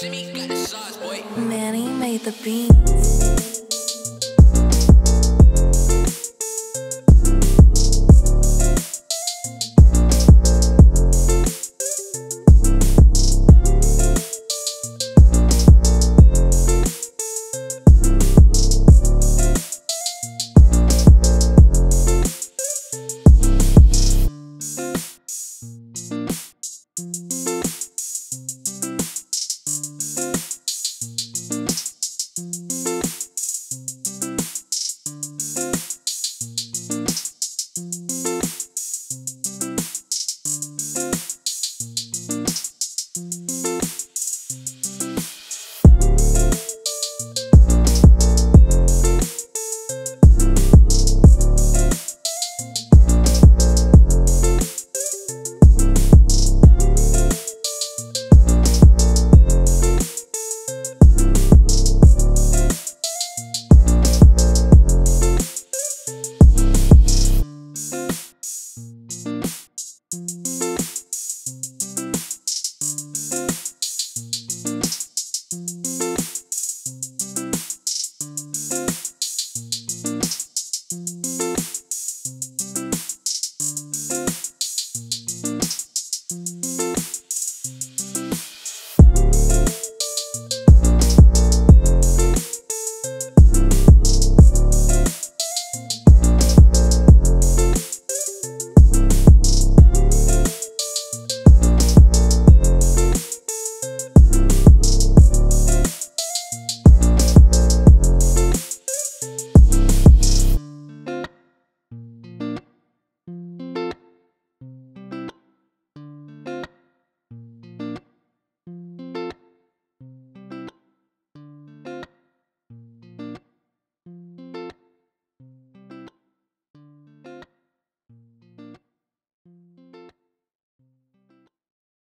Jimmy got the sauce, boy. Mani made the beats.